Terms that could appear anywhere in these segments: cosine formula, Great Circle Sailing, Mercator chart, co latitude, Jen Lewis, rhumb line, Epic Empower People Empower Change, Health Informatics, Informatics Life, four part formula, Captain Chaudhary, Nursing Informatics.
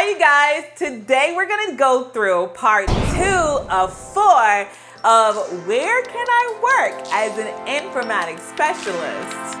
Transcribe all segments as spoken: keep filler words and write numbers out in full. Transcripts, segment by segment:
Hi you guys, today we're gonna go through part two of four of where can I work as an informatics specialist?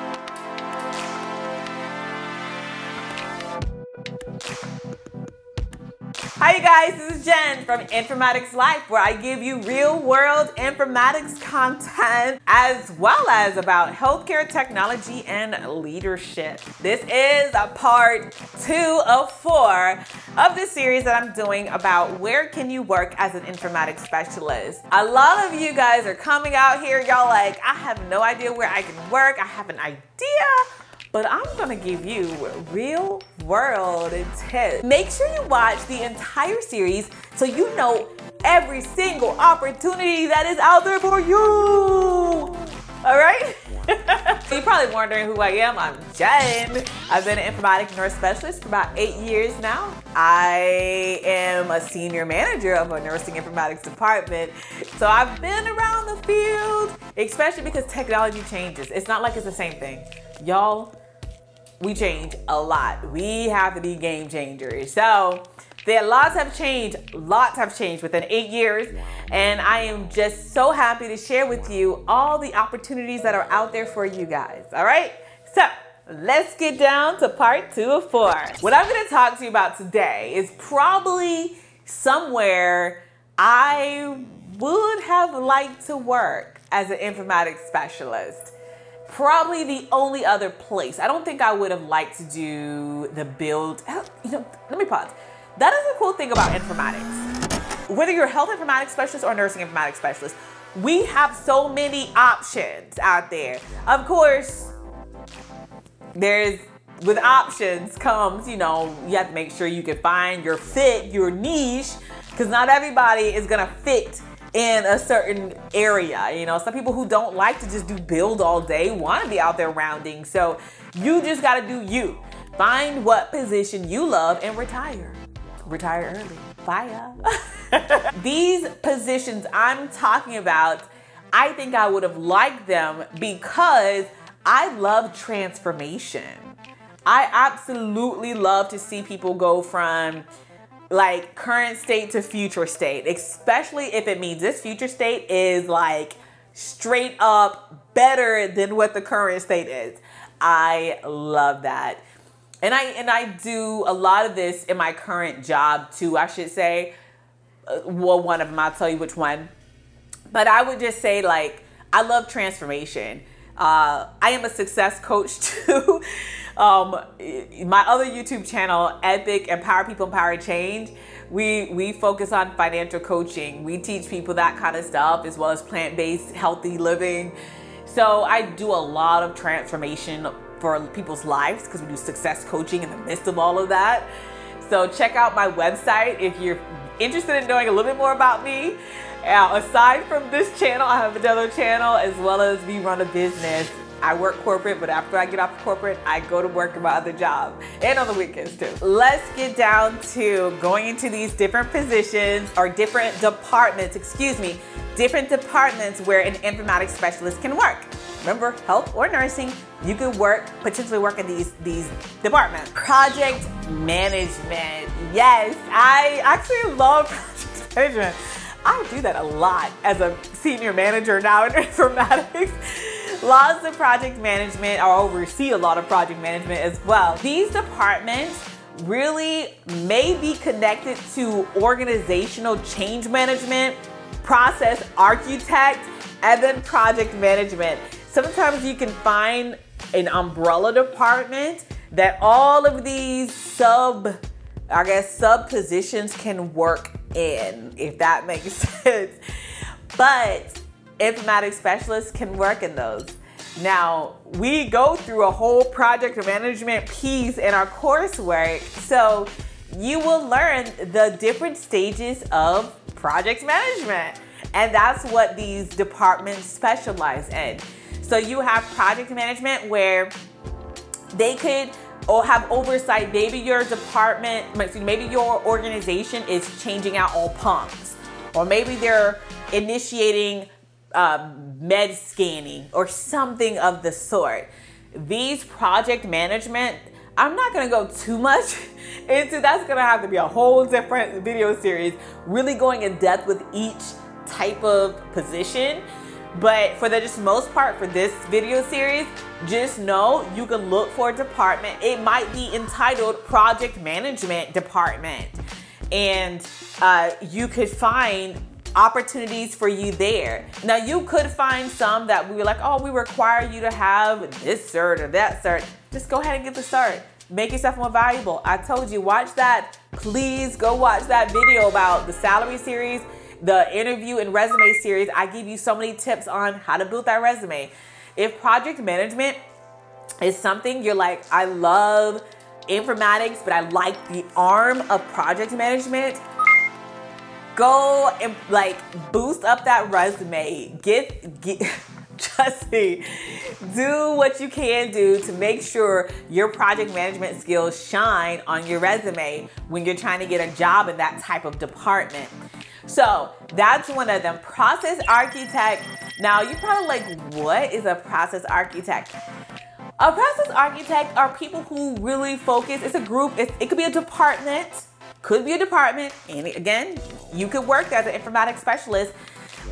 Hi you guys, this is Jen from Informatics Life, where I give you real world informatics content as well as about healthcare technology and leadership. This is a part two of four of the series that I'm doing about where can you work as an informatics specialist. A lot of you guys are coming out here, y'all like, I have no idea where I can work, I have an idea. But I'm gonna give you real world tips. Make sure you watch the entire series so you know every single opportunity that is out there for you. All right? You're probably wondering who I am. I'm Jen. I've been an informatics nurse specialist for about eight years now. I am a senior manager of a nursing informatics department. So I've been around the field, especially because technology changes. It's not like it's the same thing. Y'all, we change a lot. We have to be game changers. So there, lots have changed, lots have changed within eight years. And I am just so happy to share with you all the opportunities that are out there for you guys. All right, so let's get down to part two of four. What I'm gonna talk to you about today is probably somewhere I would have liked to work as an informatics specialist. Probably the only other place. I don't think I would have liked to do the build, you know, let me pause. That is the cool thing about informatics. Whether you're a health informatics specialist or a nursing informatics specialist, we have so many options out there. Of course, there's, with options comes, you know, you have to make sure you can find your fit, your niche, because not everybody is gonna fit in a certain area. You know, some people who don't like to just do build all day want to be out there rounding. So you just got to do you. Find what position you love and retire. Retire early. Bye. These positions I'm talking about, I think I would have liked them because I love transformation. I absolutely love to see people go from like current state to future state, especially if it means this future state is like straight up better than what the current state is. I love that. And I, and I do a lot of this in my current job too, I should say. Well, one of them, I'll tell you which one. But I would just say, like, I love transformation. Uh, I am a success coach too. um, my other YouTube channel, Epic Empower People Empower Change, we, we focus on financial coaching. We teach people that kind of stuff as well as plant-based healthy living. So I do a lot of transformation for people's lives because we do success coaching in the midst of all of that. So check out my website if you're interested in knowing a little bit more about me. Now, aside from this channel, I have another channel as well as we run a business. I work corporate, but after I get off corporate, I go to work at my other job and on the weekends too. Let's get down to going into these different positions or different departments, excuse me, different departments where an informatics specialist can work. Remember, health or nursing, you can work, potentially work in these, these departments. Project management. Yes, I actually love project management. I do that a lot as a senior manager now in informatics. Lots of project management, I oversee a lot of project management as well. These departments really may be connected to organizational change management, process architect, and then project management. Sometimes you can find an umbrella department that all of these sub, I guess, sub positions can work in, if that makes sense. But informatics specialists can work in those. Now, we go through a whole project management piece in our coursework, so you will learn the different stages of project management. And that's what these departments specialize in. So you have project management where they could or have oversight. Maybe your department, maybe your organization is changing out all pumps, or maybe they're initiating um, med scanning or something of the sort. These project management I'm not gonna go too much into that's gonna have to be a whole different video series, really going in depth with each type of position. But for the just most part for this video series, just know you can look for a department. It might be entitled Project Management Department, and uh, you could find opportunities for you there. Now you could find some that we were like, oh, we require you to have this cert or that cert. Just go ahead and get the cert. Make yourself more valuable. I told you, watch that. Please go watch that video about the salary series, the interview and resume series. I give you so many tips on how to build that resume. If project management is something you're like, I love informatics, but I like the arm of project management, go and like boost up that resume. Get, get trust me, do what you can do to make sure your project management skills shine on your resume when you're trying to get a job in that type of department. So that's one of them, process architect. Now you're probably like, what is a process architect? A process architect are people who really focus, it's a group, it's, it could be a department, could be a department, and again, you could work as an informatics specialist,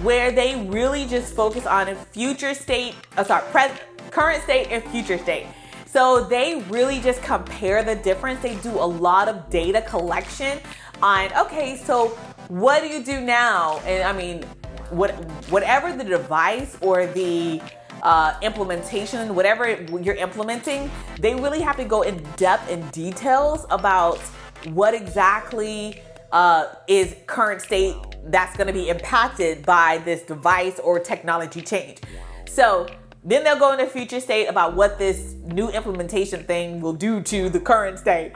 where they really just focus on a future state, oh, sorry, present, current state and future state. So they really just compare the difference. They do a lot of data collection on, okay, so what do you do now? And I mean, what, whatever the device or the uh, implementation, whatever you're implementing, they really have to go in depth and details about what exactly uh, is current state that's gonna be impacted by this device or technology change. So then they'll go into future state about what this new implementation thing will do to the current state.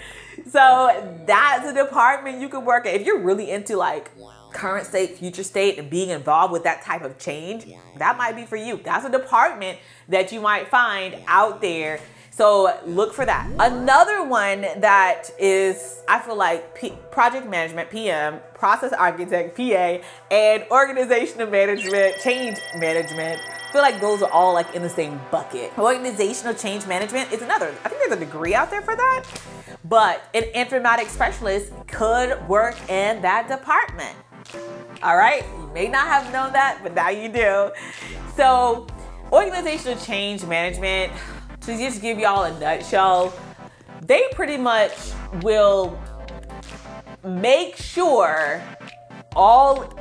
So that's a department you can work at. If you're really into like current state, future state, and being involved with that type of change, that might be for you. That's a department that you might find out there. So look for that. Another one that is, I feel like P project management, P M, process architect, P A, and organizational management, change management. I feel like those are all like in the same bucket. Organizational change management is another. I think there's a degree out there for that. But an informatics specialist could work in that department. All right, you may not have known that, but now you do. So organizational change management, to just give y'all a nutshell, they pretty much will make sure all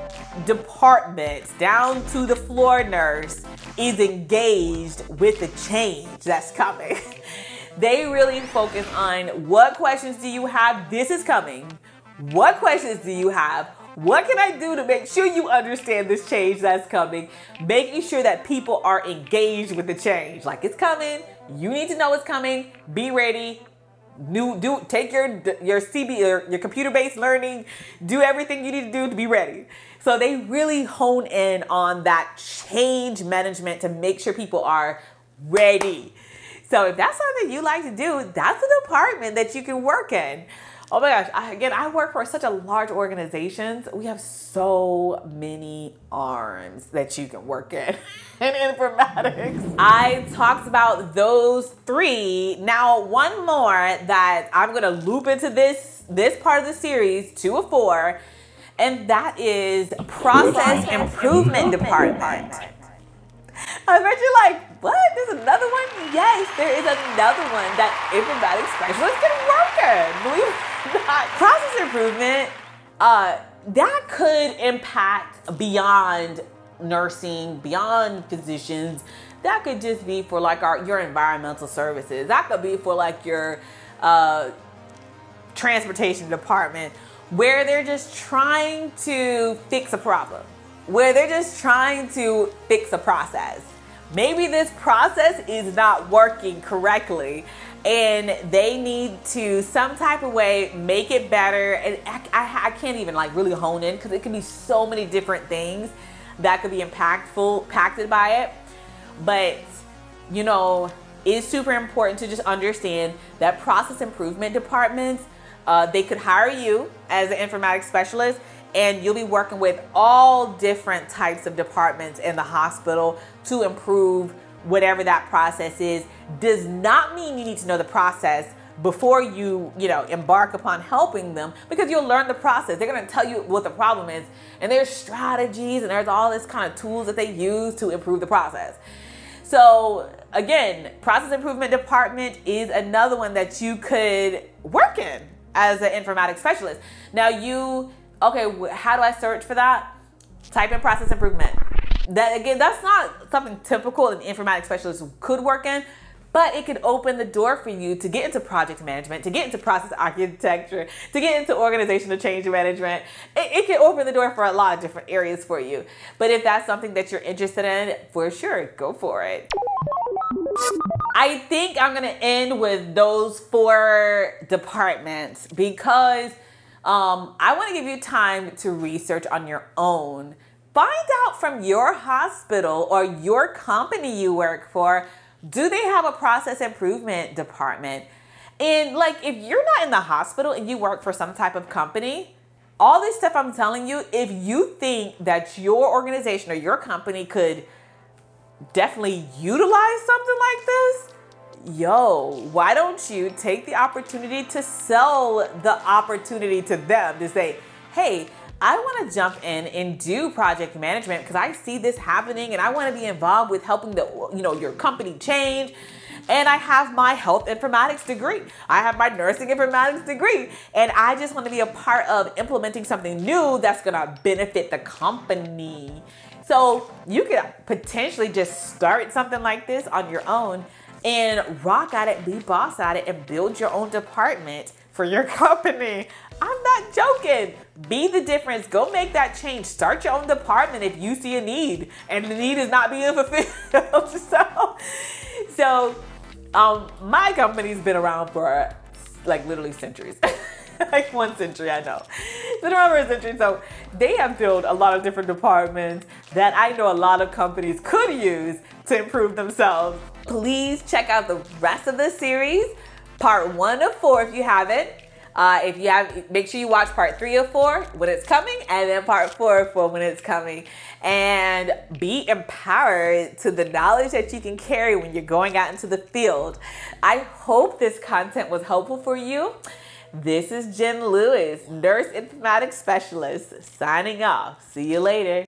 departments down to the floor nurse is engaged with the change that's coming. They really focus on what questions do you have? This is coming. What questions do you have? What can I do to make sure you understand this change that's coming? Making sure that people are engaged with the change. Like it's coming. You need to know it's coming. Be ready. Do, do take your your C B your, your computer-based learning. Do everything you need to do to be ready. So they really hone in on that change management to make sure people are ready. So if that's something you like to do, that's a department that you can work in. Oh my gosh, I, again, I work for such a large organization. We have so many arms that you can work in in informatics. I talked about those three. Now, one more that I'm gonna loop into this, this part of the series, two or four, and that is Process Improvement Department. I bet you're like, what? There's another one? Yes, there is another one that informatics specialists can work in. Believe it or not. Process improvement, uh, that could impact beyond nursing, beyond physicians. That could just be for like our your environmental services. That could be for like your uh, transportation department, where they're just trying to fix a problem, where they're just trying to fix a process. Maybe this process is not working correctly and they need to some type of way make it better. And I, I, I can't even like really hone in because it can be so many different things that could be impactful, impacted by it. But you know, it's super important to just understand that process improvement departments, uh, they could hire you as an informatics specialist, and you'll be working with all different types of departments in the hospital to improve whatever that process is. Does not mean you need to know the process, before you, you know, embark upon helping them, because you'll learn the process. They're going to tell you what the problem is, and there's strategies and there's all this kind of tools that they use to improve the process. So again, process improvement department is another one that you could work in as an informatics specialist. Now you, okay, how do I search for that? Type in process improvement. That again, that's not something typical an informatics specialist could work in, but it could open the door for you to get into project management, to get into process architecture, to get into organizational change management. It, it can open the door for a lot of different areas for you. But if that's something that you're interested in, for sure, go for it. I think I'm gonna end with those four departments because um, I wanna give you time to research on your own. Find out from your hospital or your company you work for, do they have a process improvement department? And like, if you're not in the hospital and you work for some type of company, all this stuff I'm telling you, if you think that your organization or your company could definitely utilize something like this, yo, why don't you take the opportunity to sell the opportunity to them, to say, hey, I want to jump in and do project management because I see this happening and I want to be involved with helping the, you know, your company change. And I have my health informatics degree. I have my nursing informatics degree. And I just want to be a part of implementing something new that's going to benefit the company. So you could potentially just start something like this on your own and rock at it, be boss at it, and build your own department for your company. I'm not joking. Be the difference. Go make that change. Start your own department if you see a need and the need is not being fulfilled. so so um, my company's been around for like literally centuries. Like one century, I know. It's been around for a century. So they have built a lot of different departments that I know a lot of companies could use to improve themselves. Please check out the rest of the series, part one of four if you haven't. Uh, if you have, make sure you watch part three or four when it's coming, and then part four or four when it's coming. And be empowered to the knowledge that you can carry when you're going out into the field. I hope this content was helpful for you. This is Jen Lewis, Nurse Informatics Specialist, signing off. See you later.